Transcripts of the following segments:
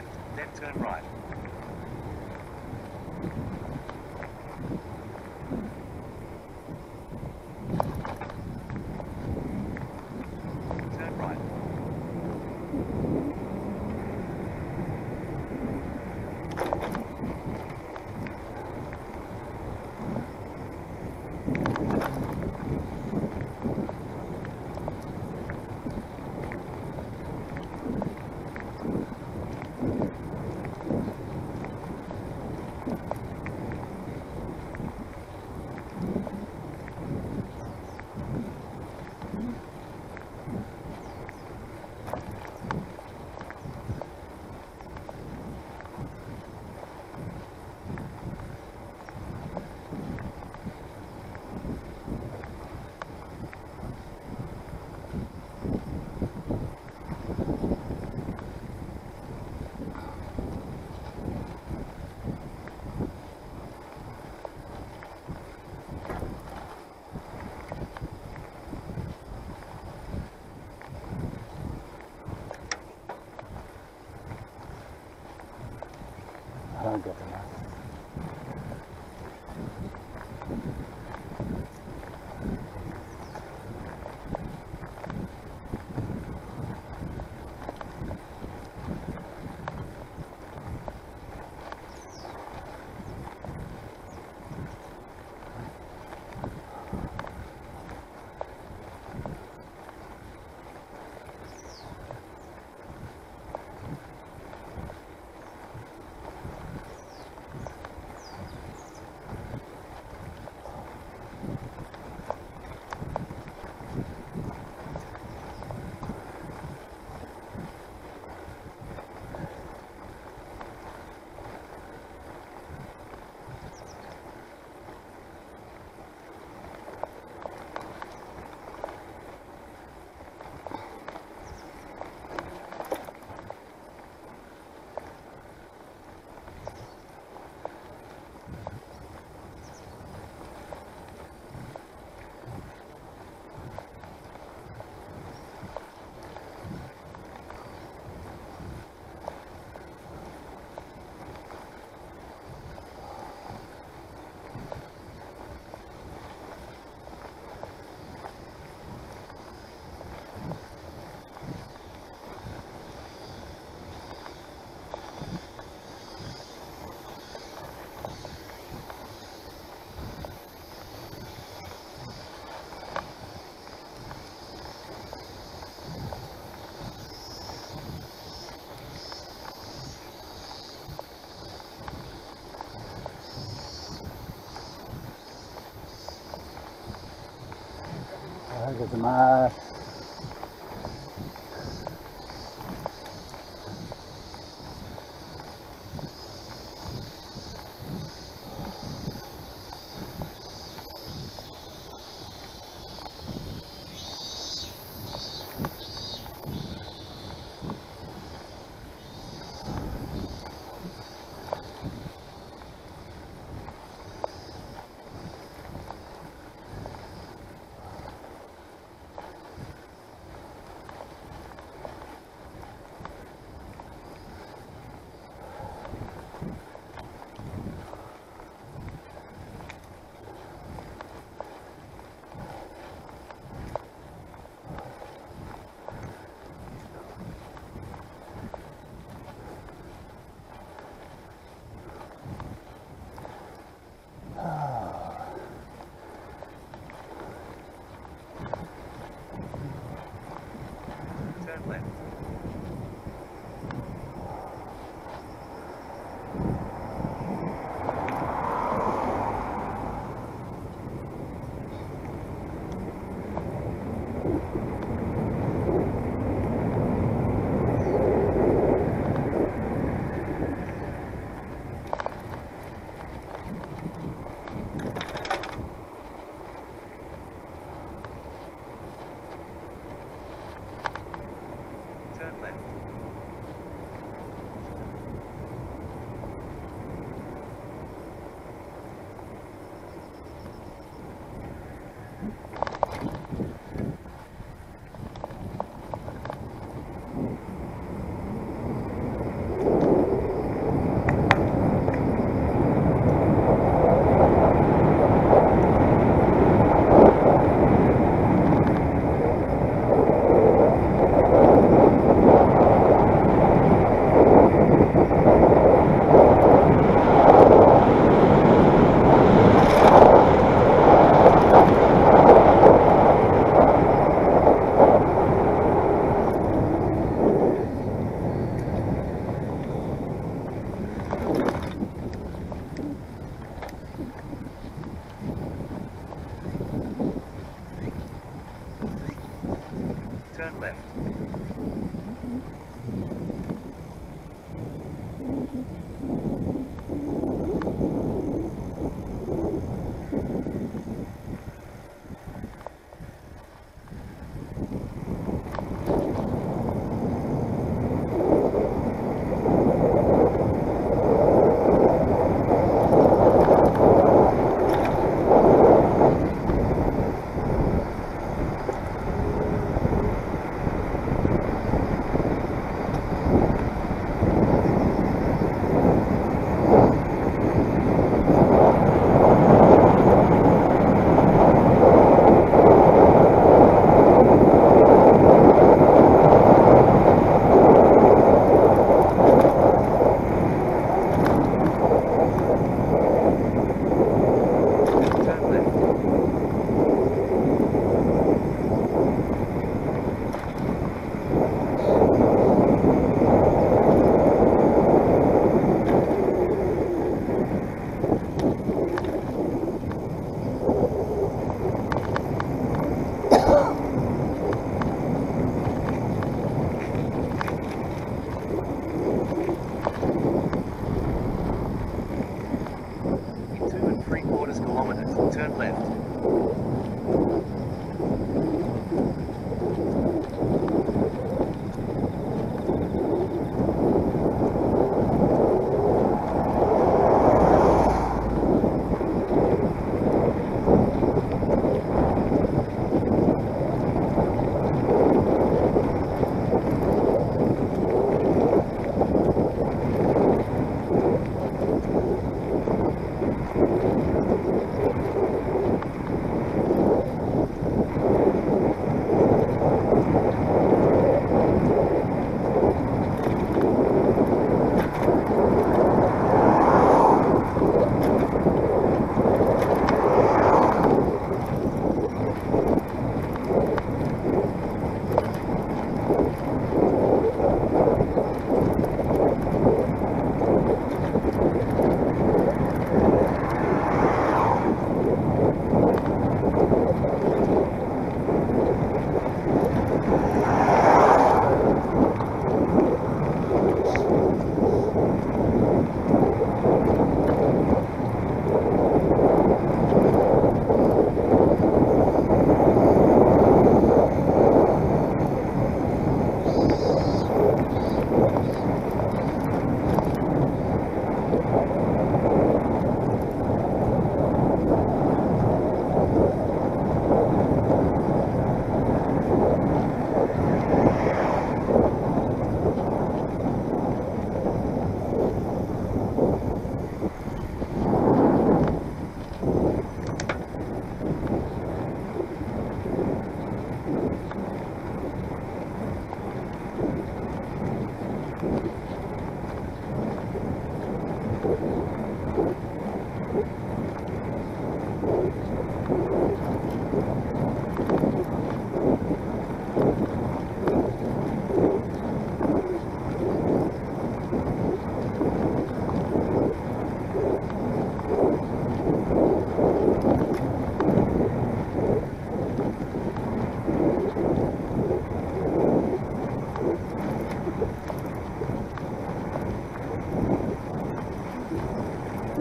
left, then turn right.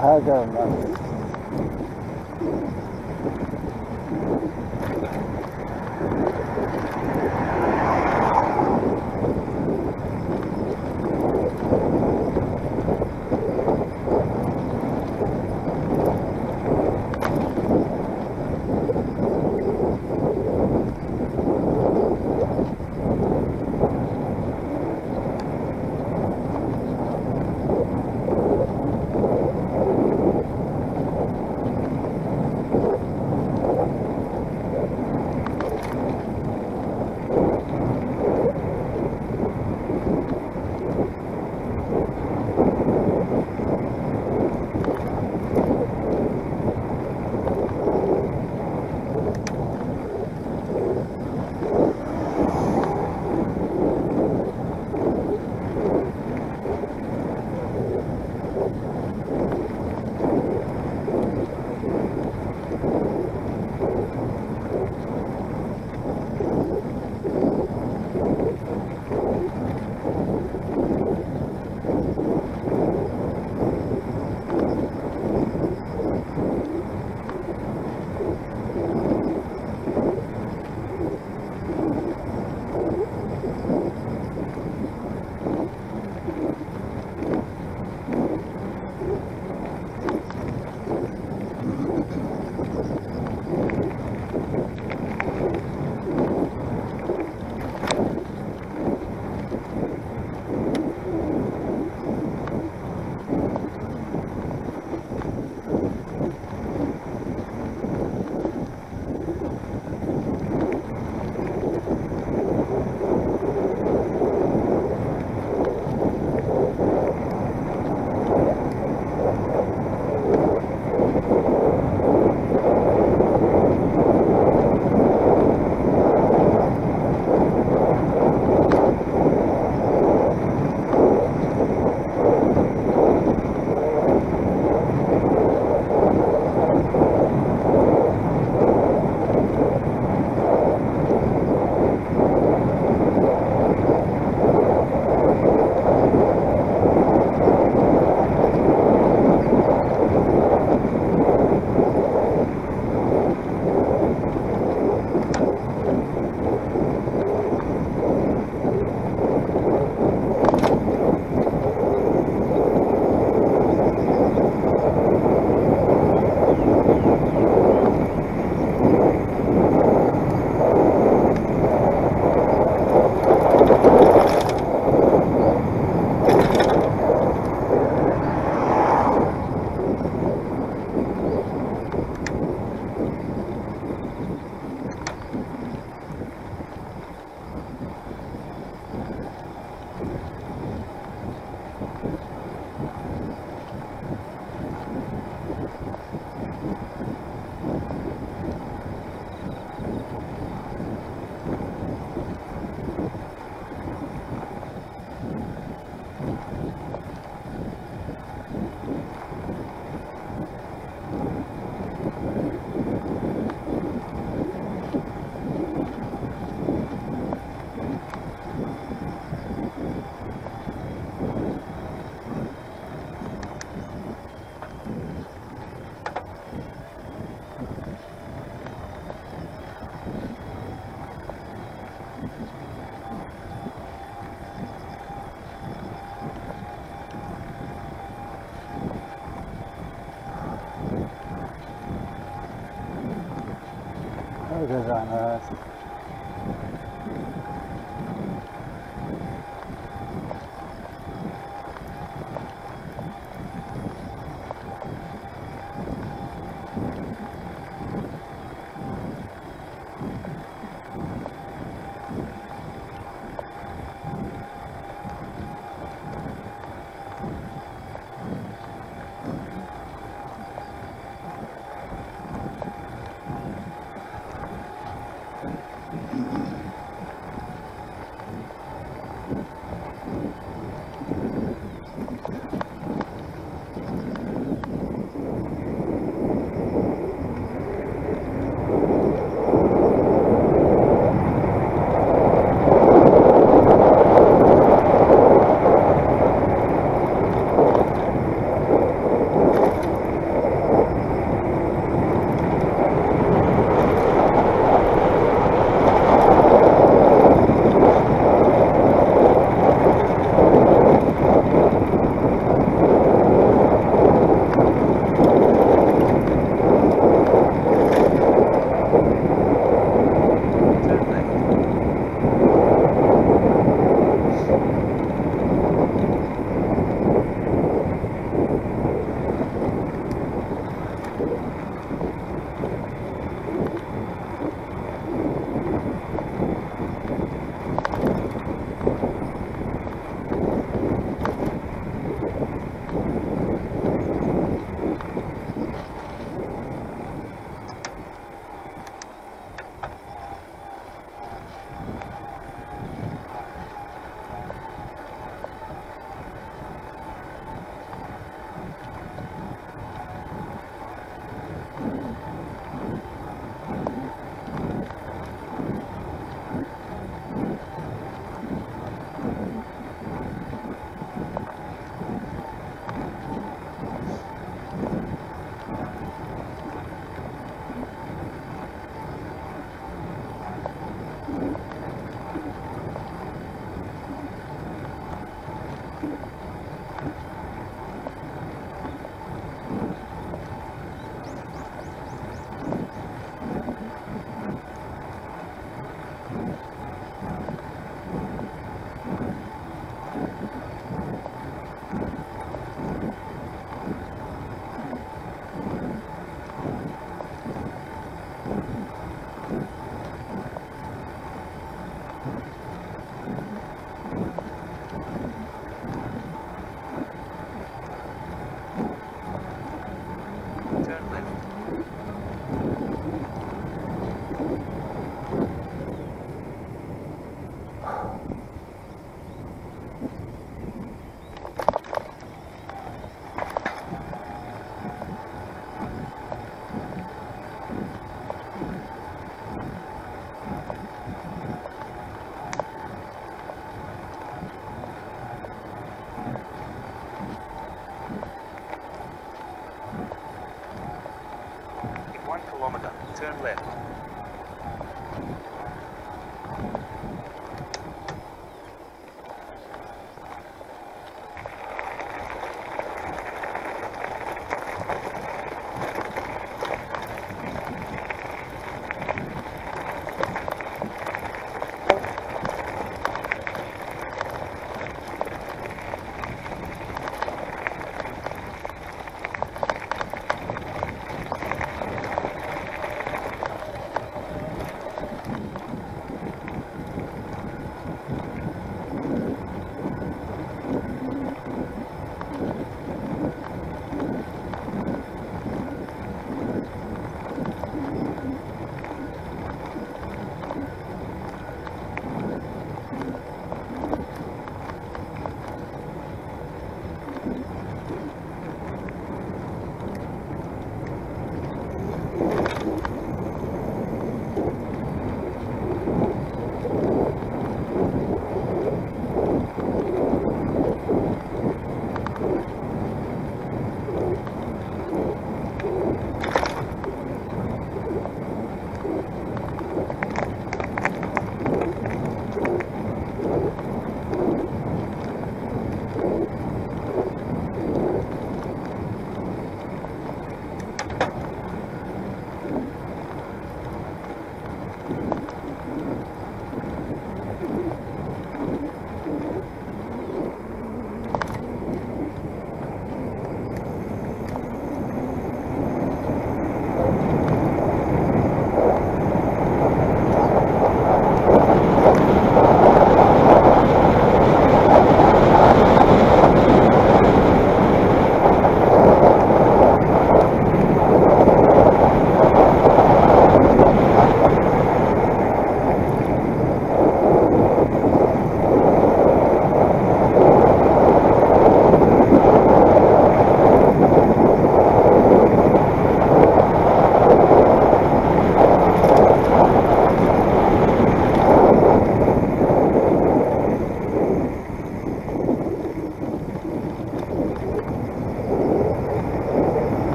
I don't know.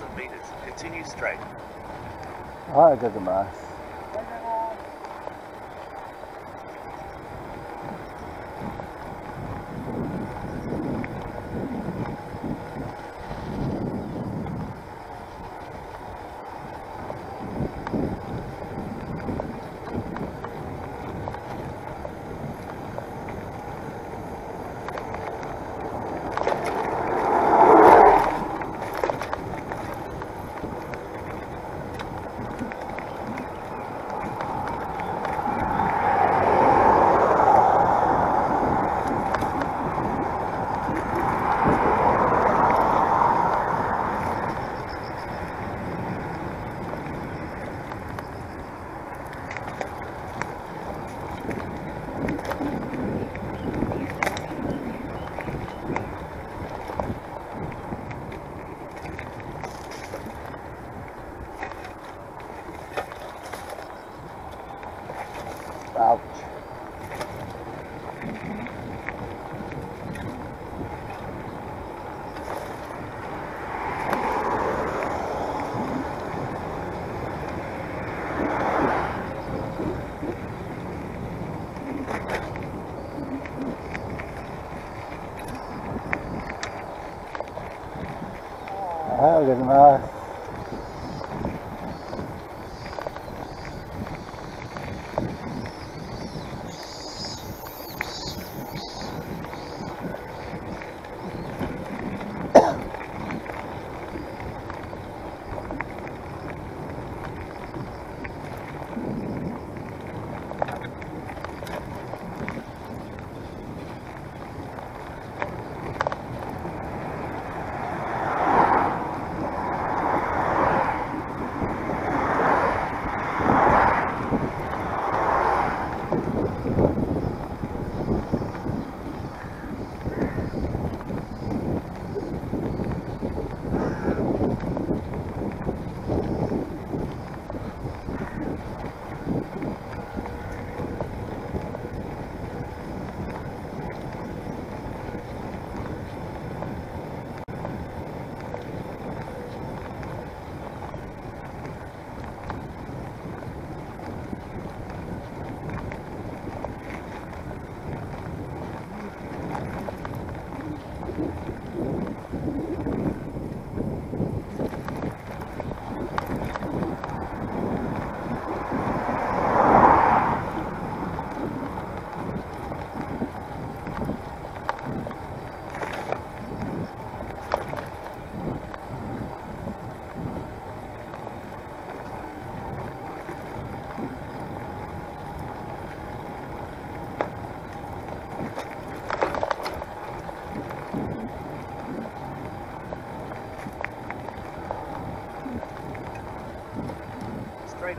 1,000 meters, continue straight. Ah, good advice.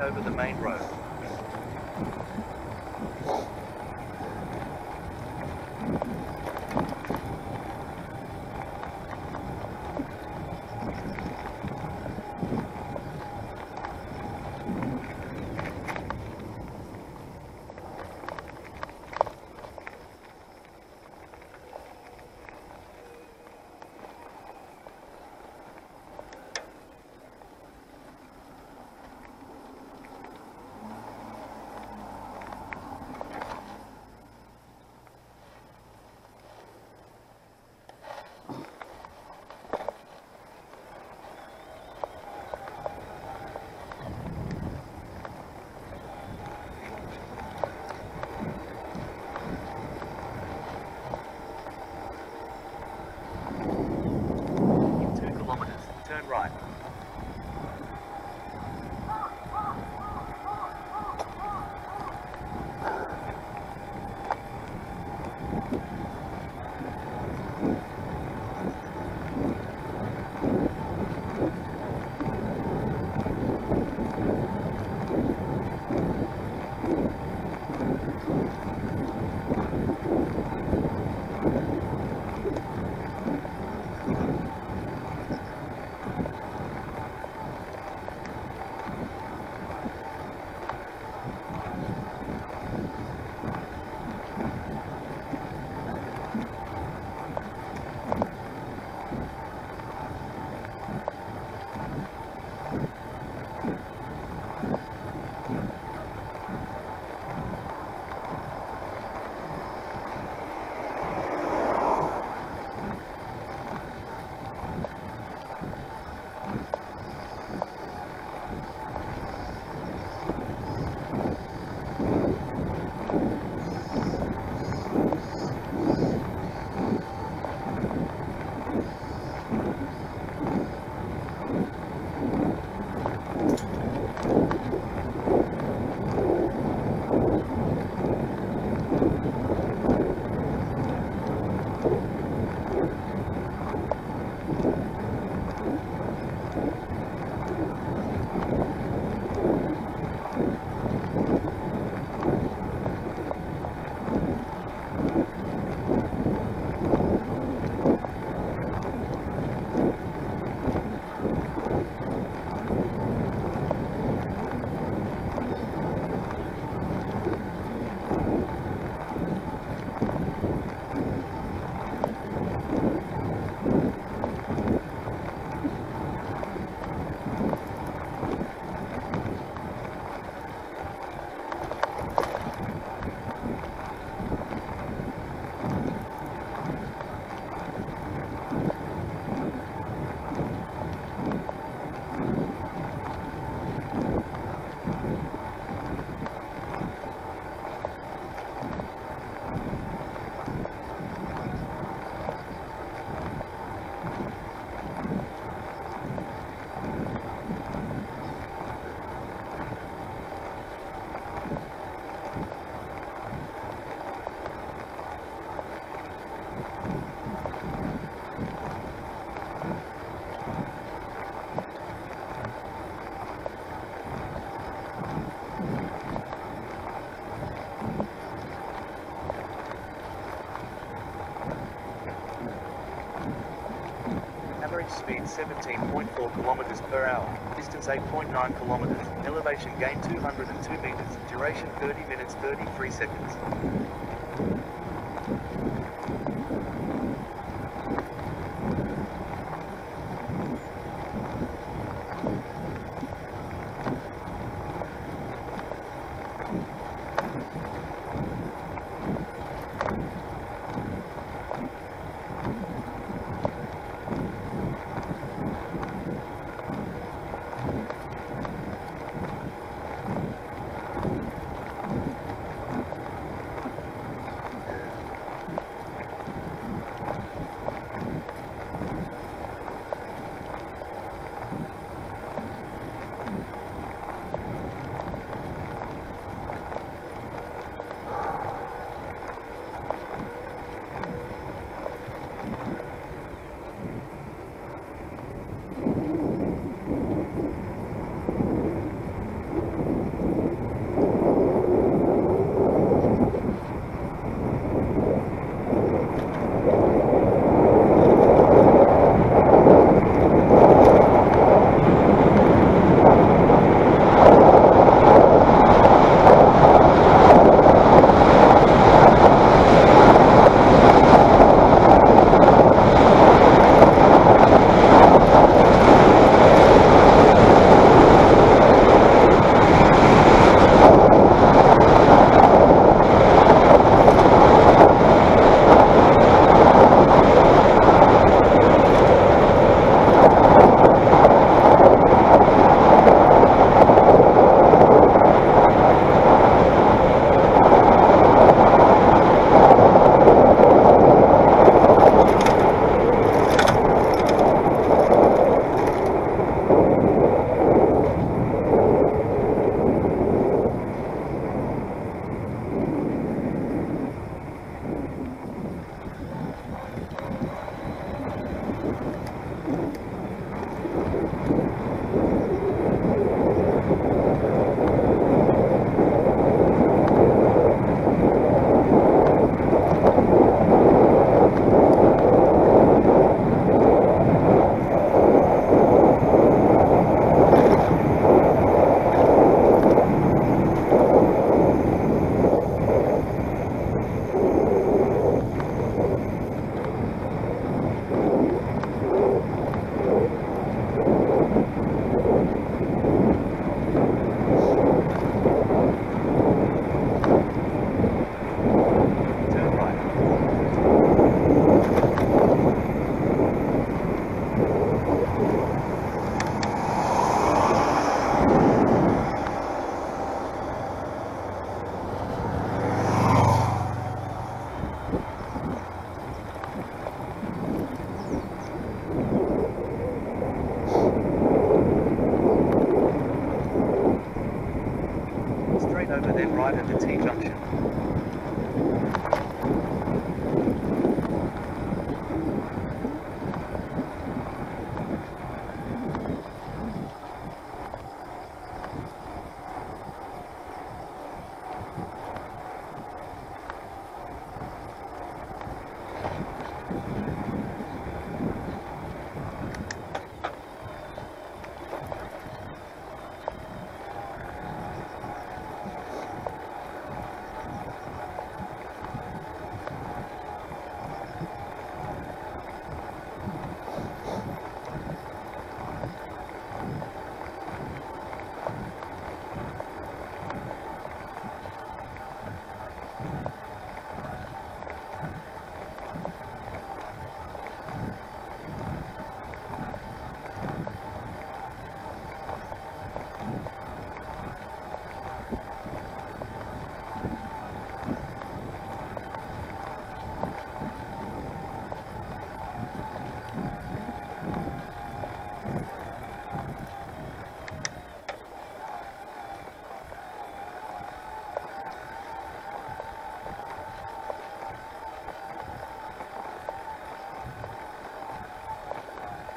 Over the main road. average speed 17.4 kilometers per hour, distance 8.9 kilometers, elevation gain 202 meters, duration 30 minutes 33 seconds.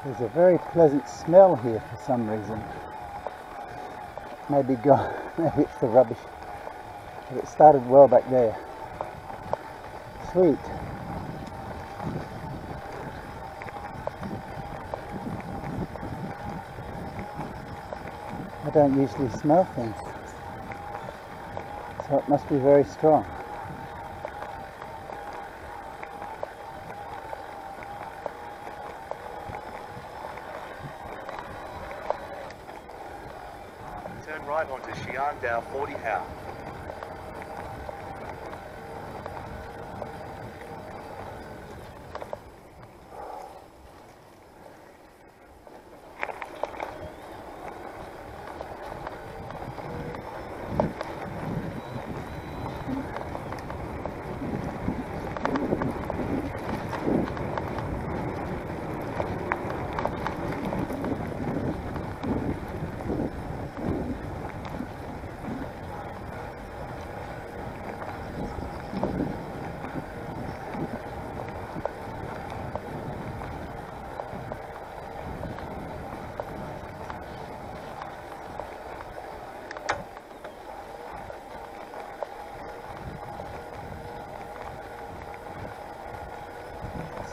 There's a very pleasant smell here for some reason. Maybe gone, maybe it's the rubbish. But it started well back there. Sweet. I don't usually smell things, so it must be very strong. Turn right onto Xiandao 40 Hao.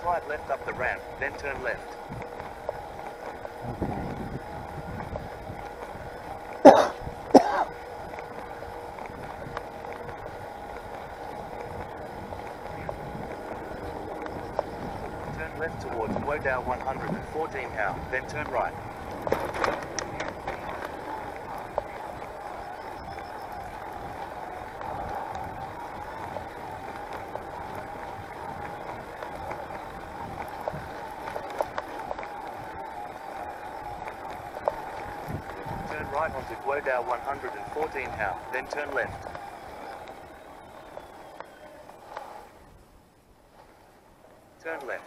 Slide left up the ramp, then turn left. Turn left towards Wodow 114 Hao, then turn right. Right onto Wodow 114 Hao, then turn left. Turn left.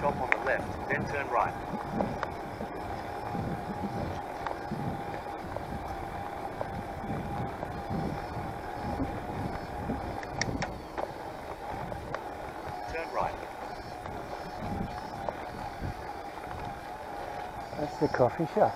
Shop on the left, then turn right. Turn right. That's the coffee shop.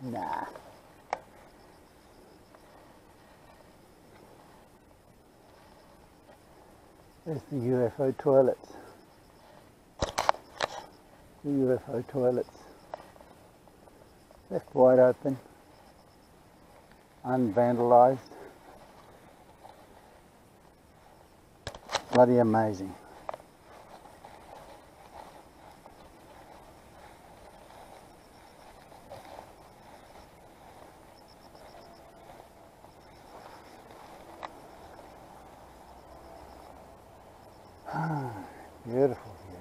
Nah. There's the UFO toilets. The UFO toilets. Left wide open. Unvandalised. Bloody amazing. Beautiful view.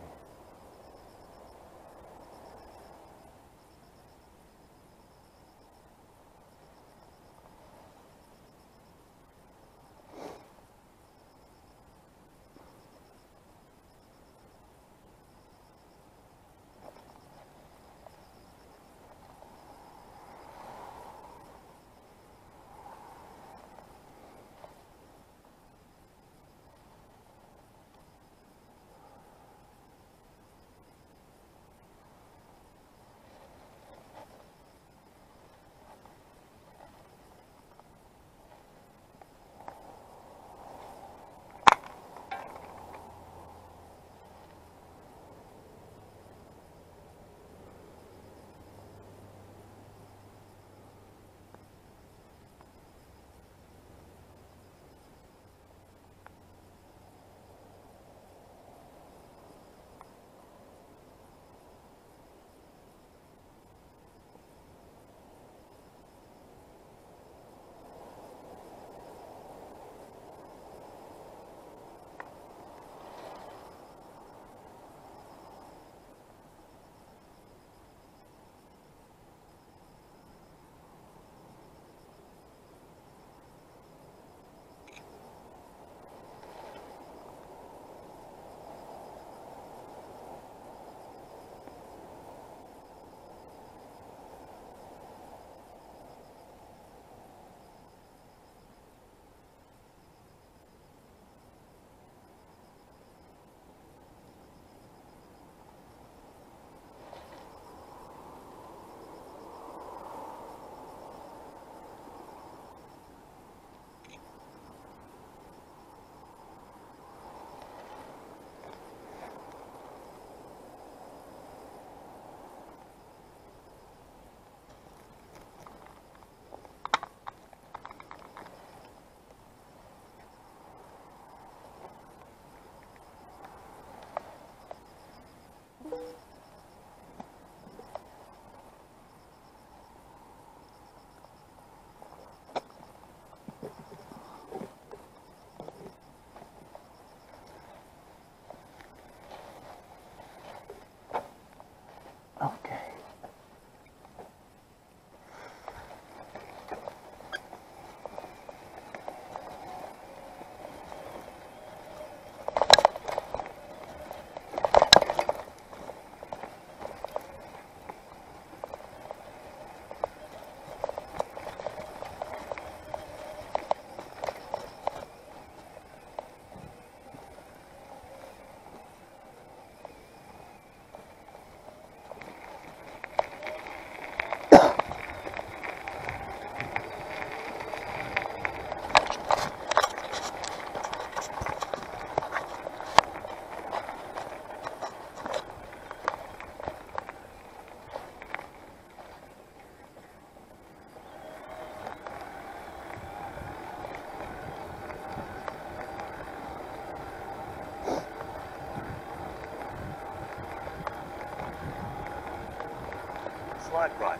Slide right.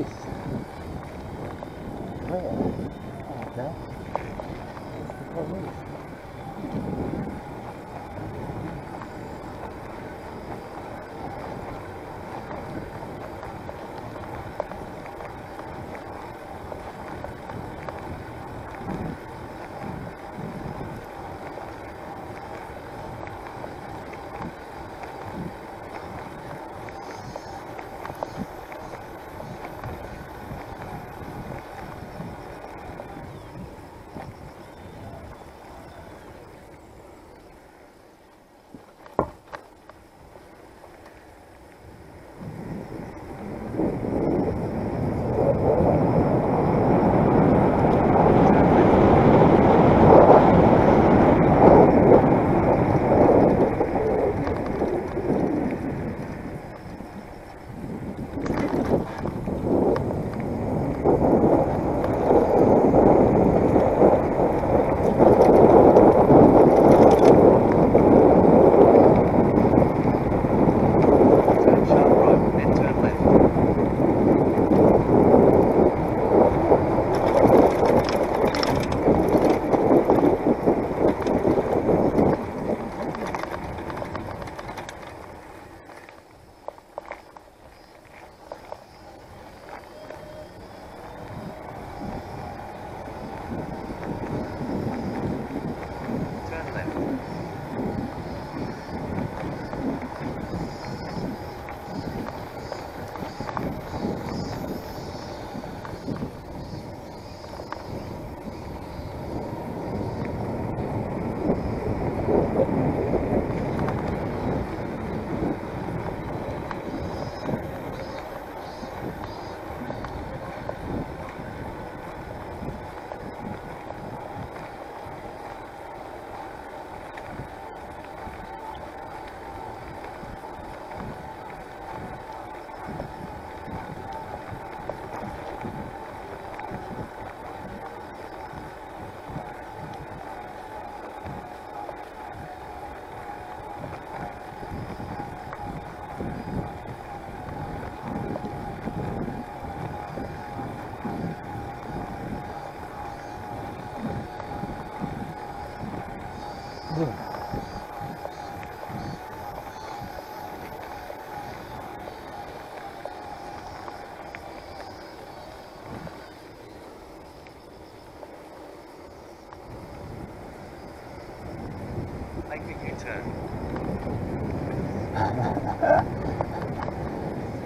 this? Where? I don't know. What's the problem?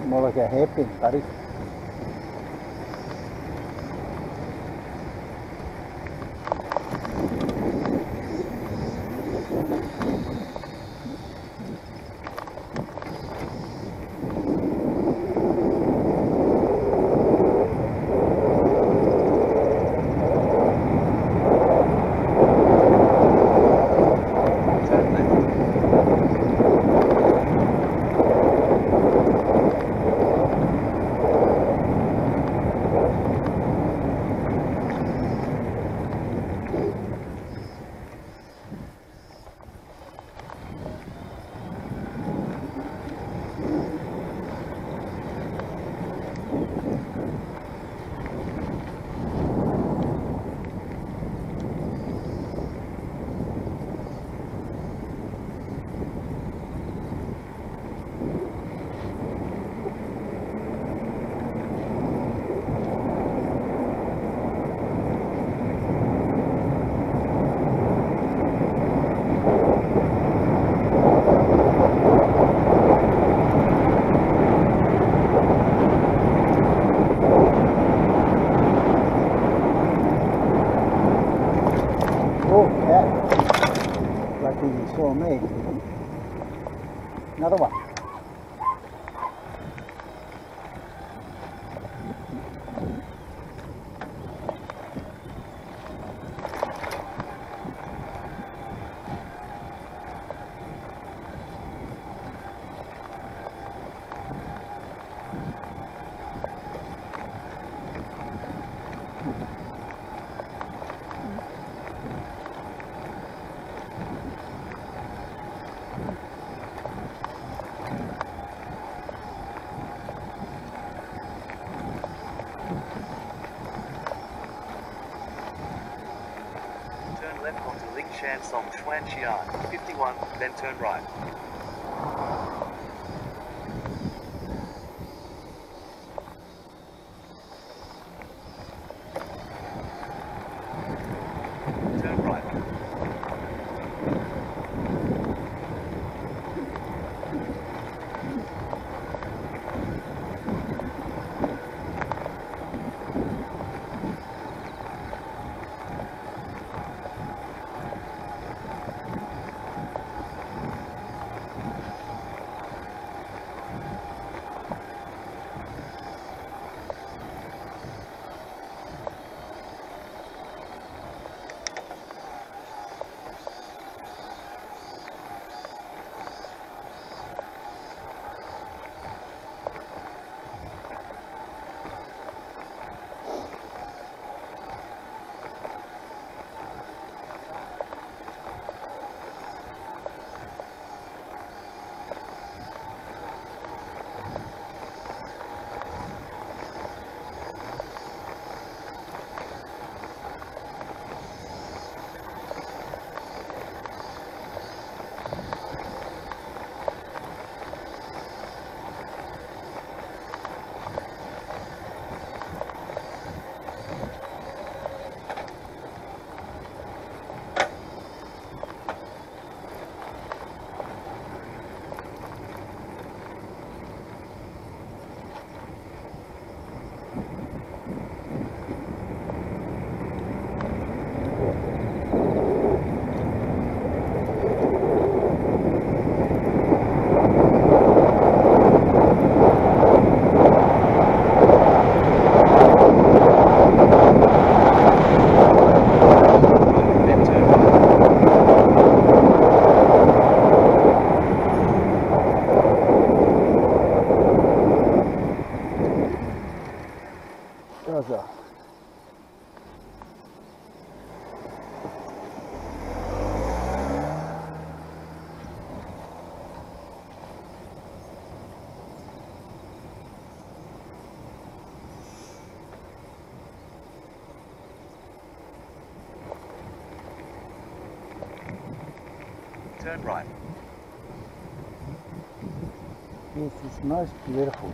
More like a hairpin, buddy. Another one. and Song Chuan Chian, 51, then turn right. Turn right. This is most beautiful.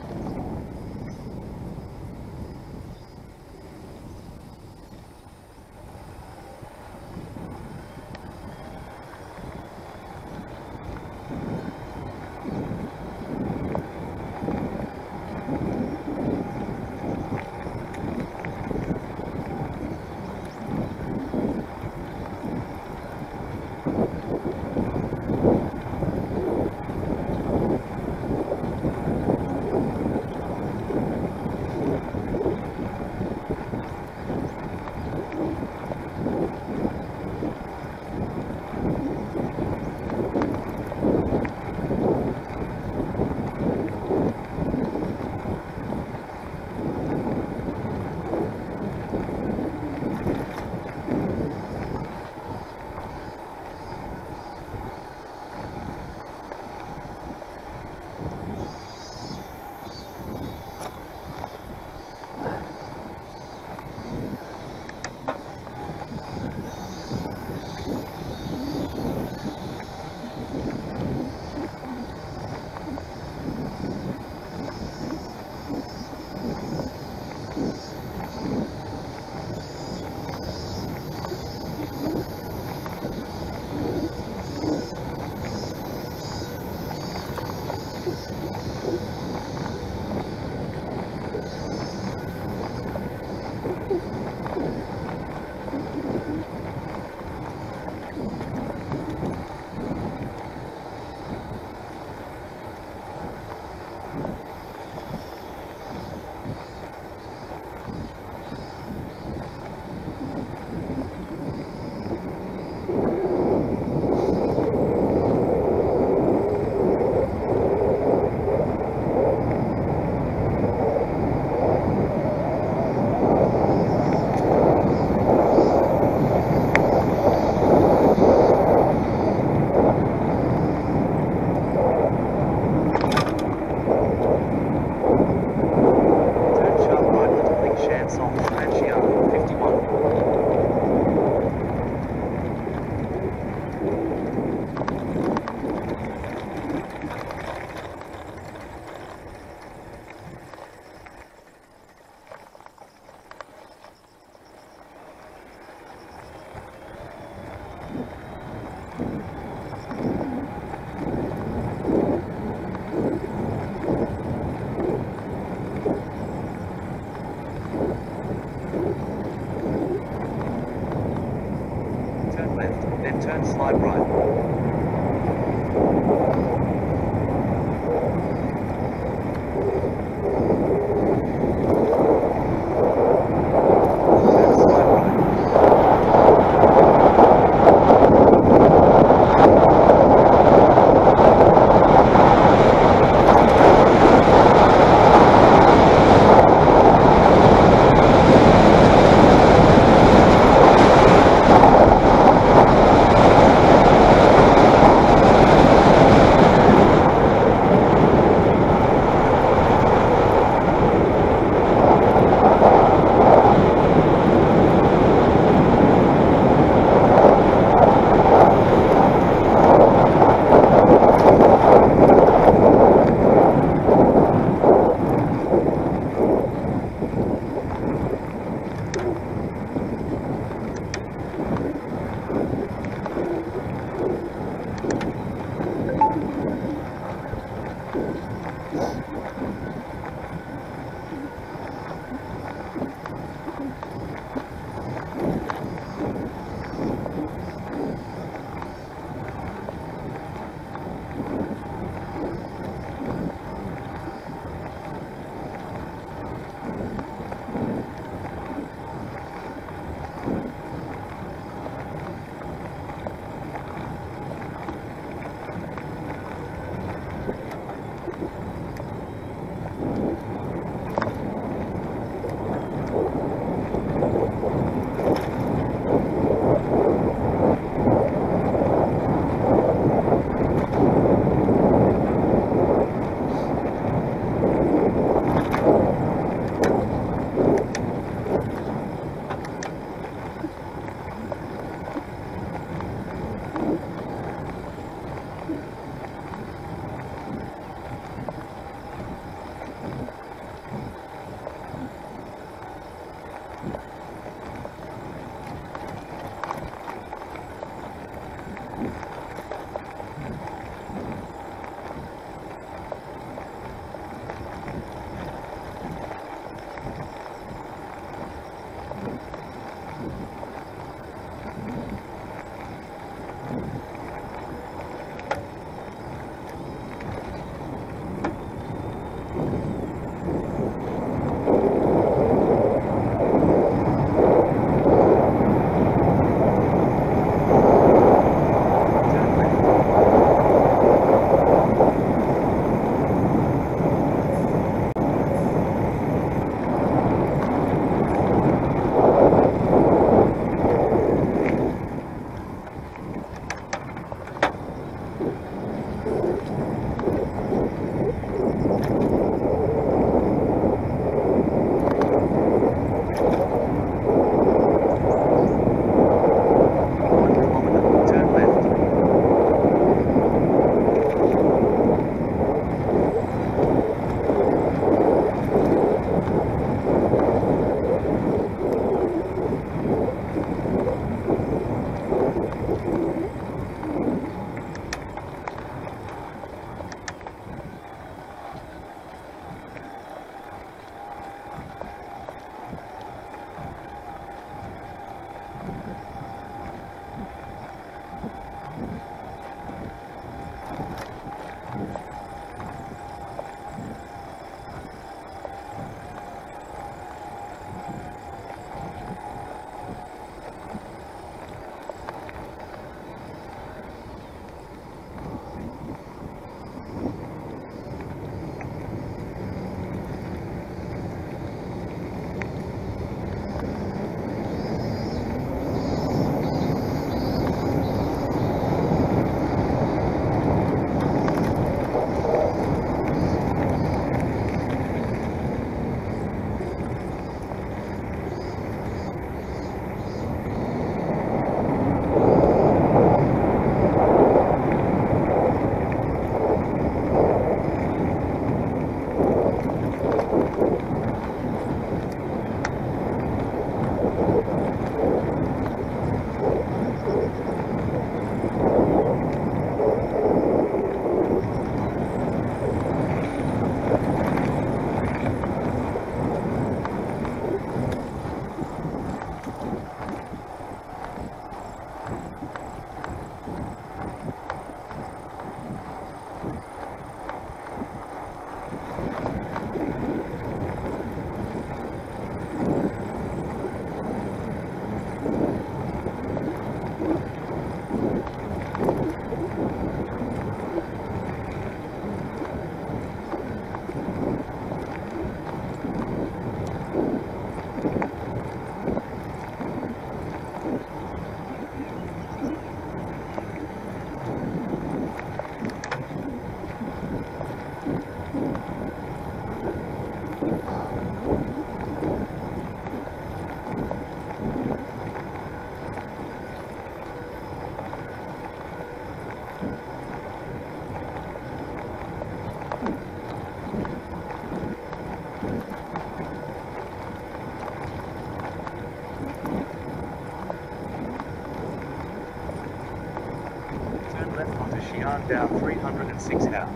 Turn left onto Xi'an Dao 306 Hao.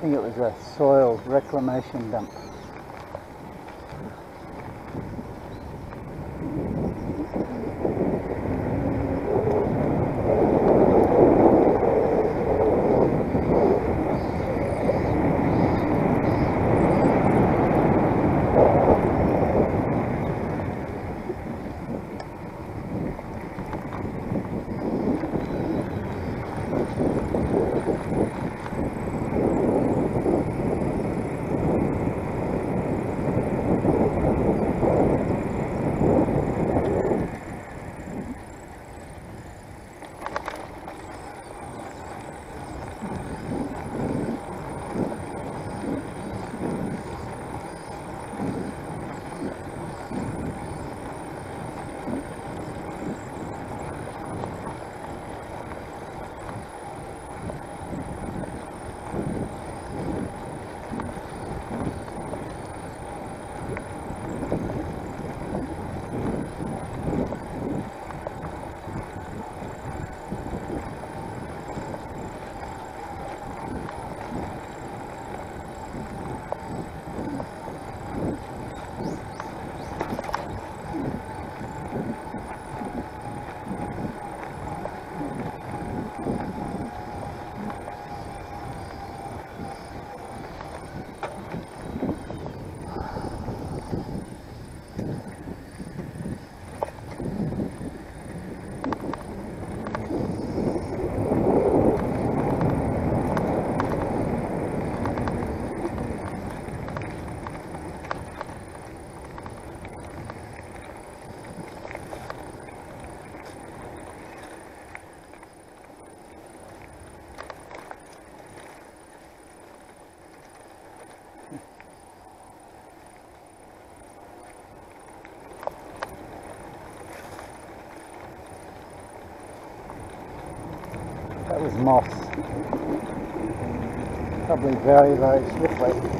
I think it was a soil reclamation dump. That was moss, probably very, very swiftly.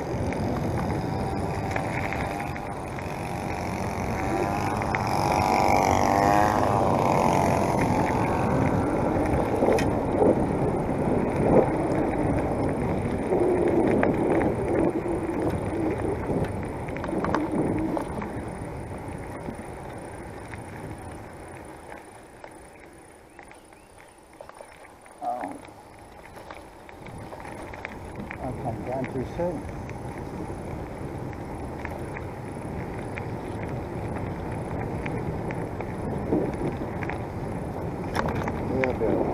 I'm down too soon. Yeah, Bill.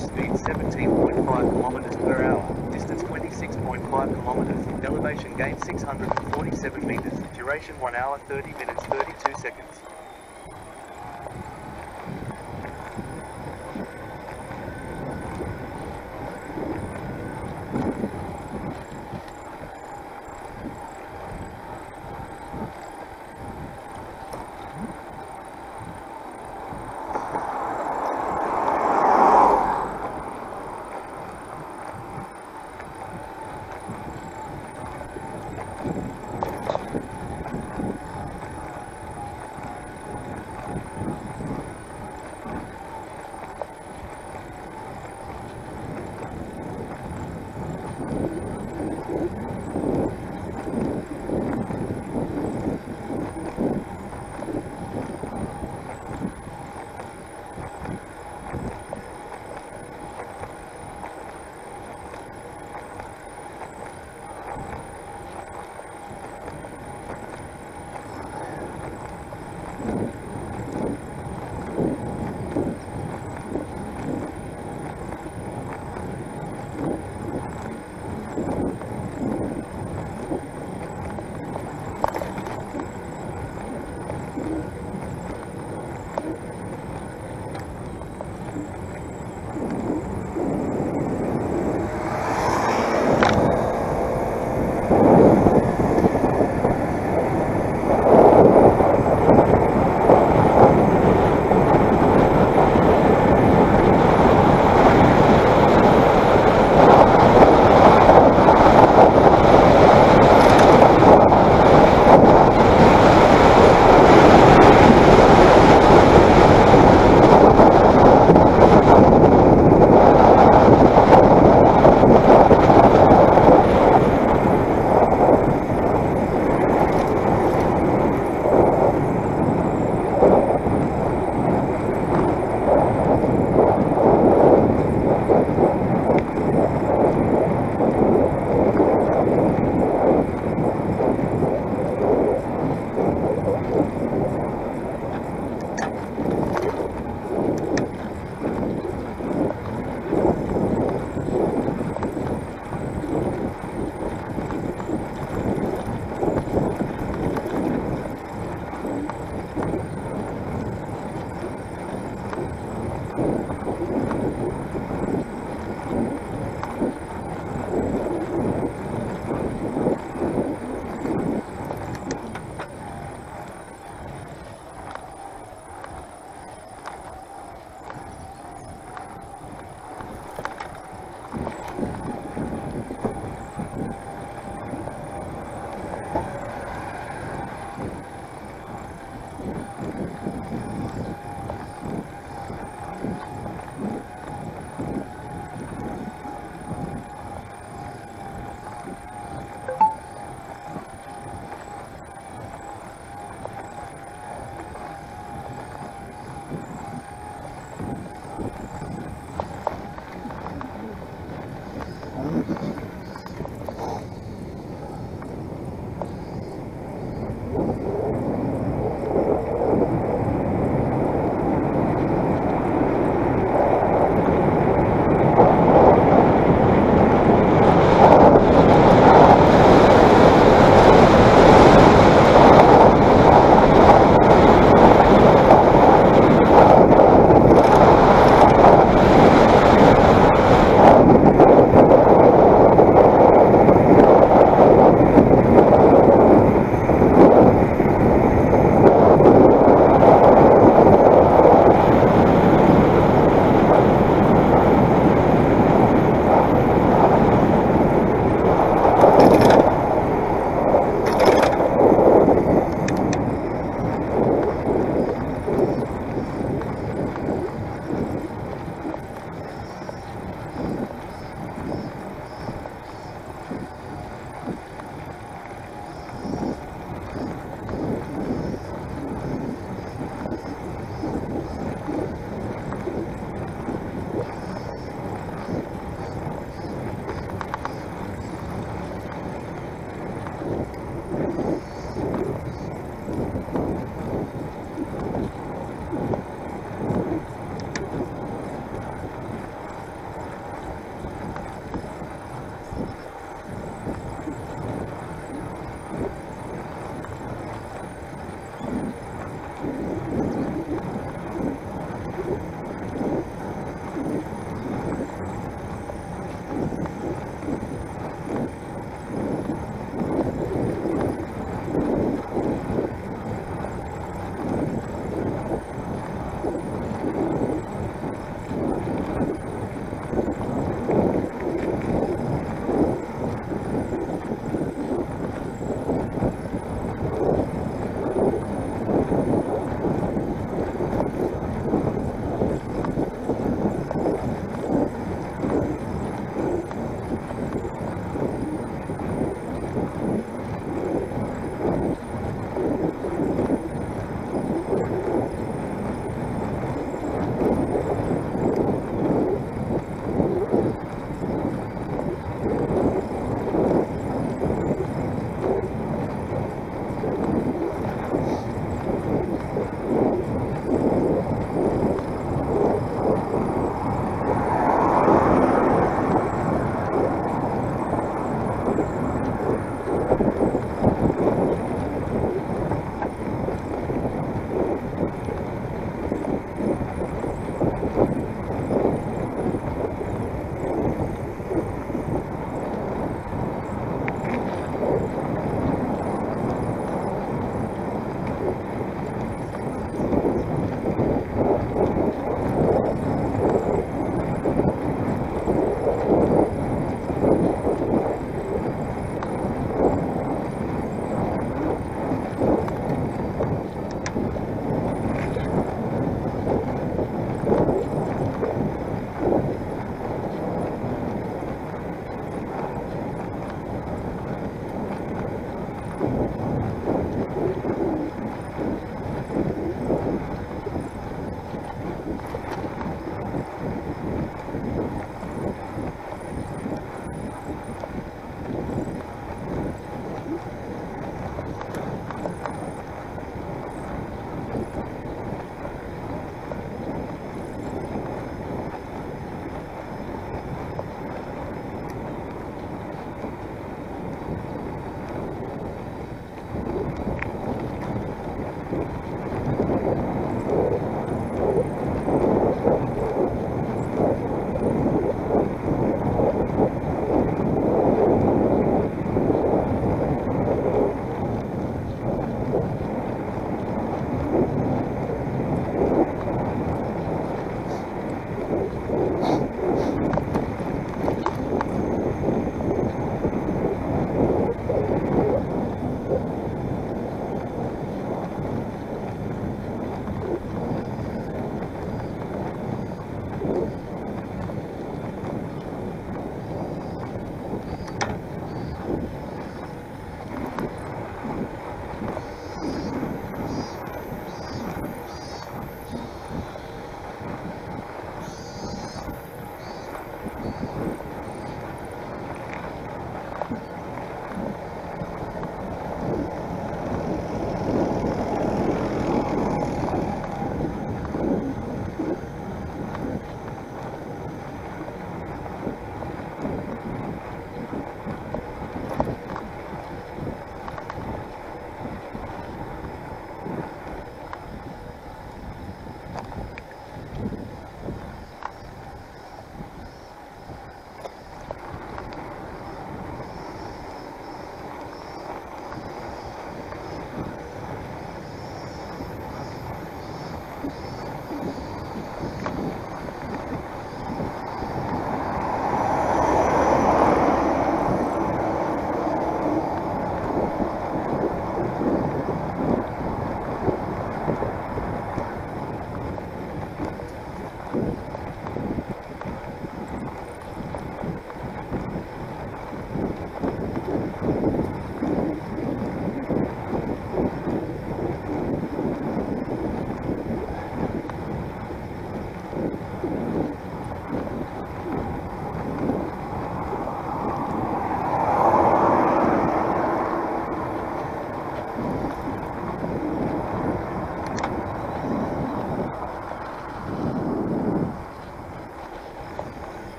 Speed 17.5 kilometers per hour, distance 26.5 kilometers, elevation gain 647 meters, duration 1 hour 30 minutes 32 seconds.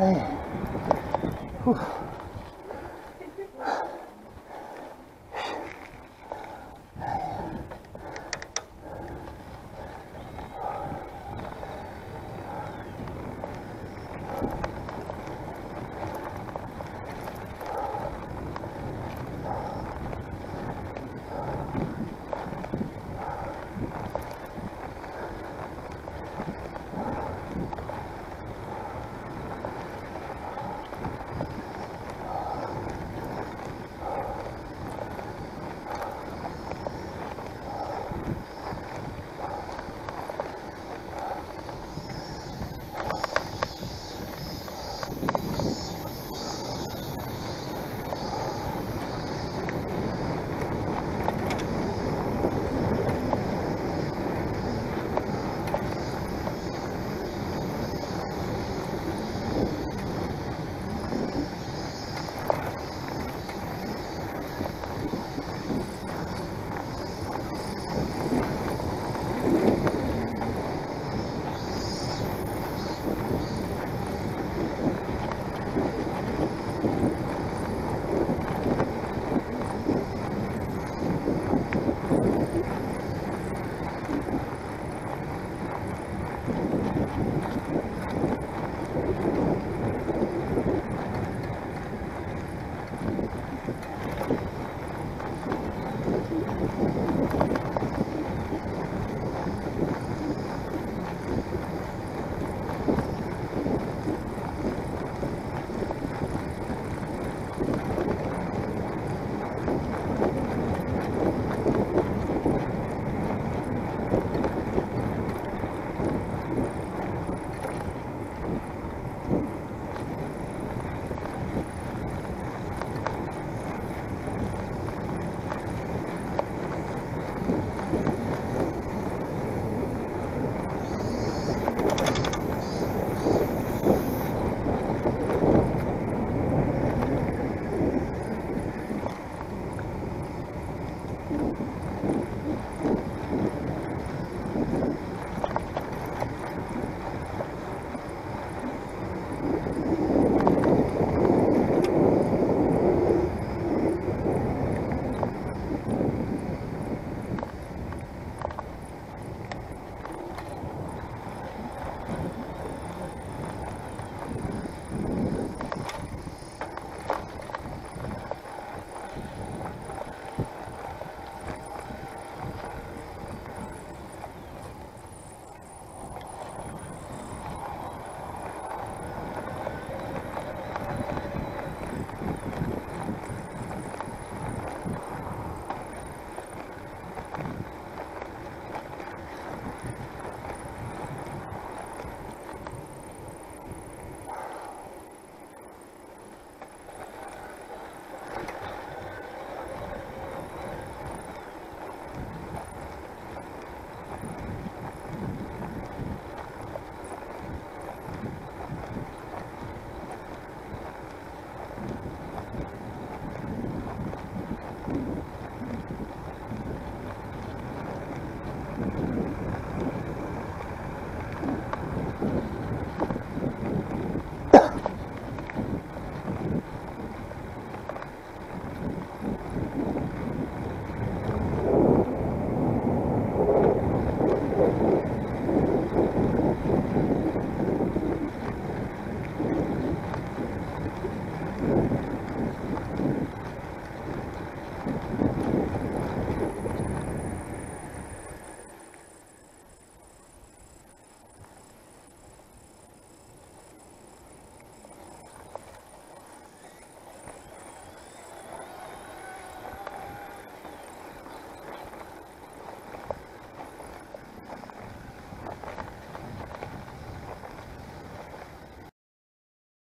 哎，